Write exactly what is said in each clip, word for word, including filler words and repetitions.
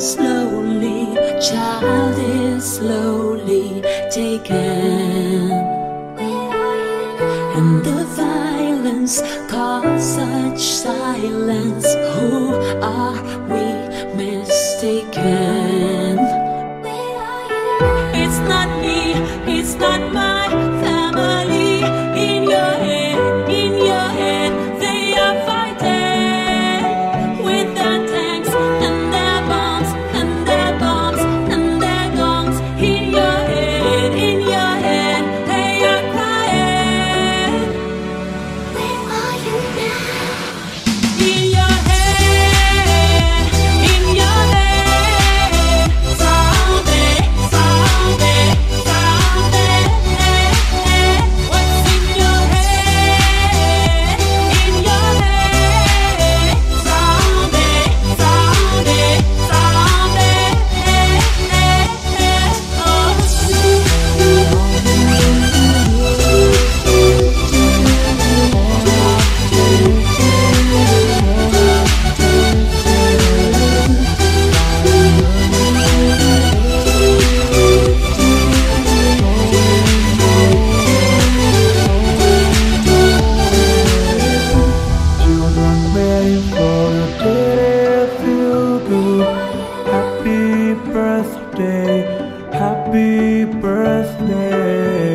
slowly, child is slowly taken, and the violence caused such silence. Who are we mistaken? It's not me, it's not my family. In your head, in your head, they are fighting with their tanks and their bombs and their bombs and their guns. In your head, in your head, they are crying. Where are you now? In your happy birthday.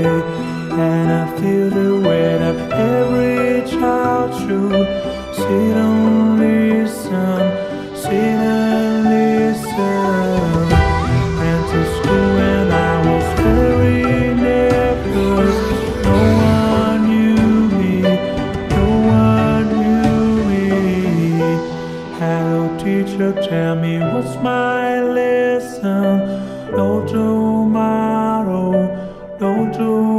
And I feel the weight of every child should sit and listen, sit and listen. Went to school and I was very nervous. No one knew me, no one knew me. Hello teacher, tell me what's my lesson? No tomorrow, no tomorrow.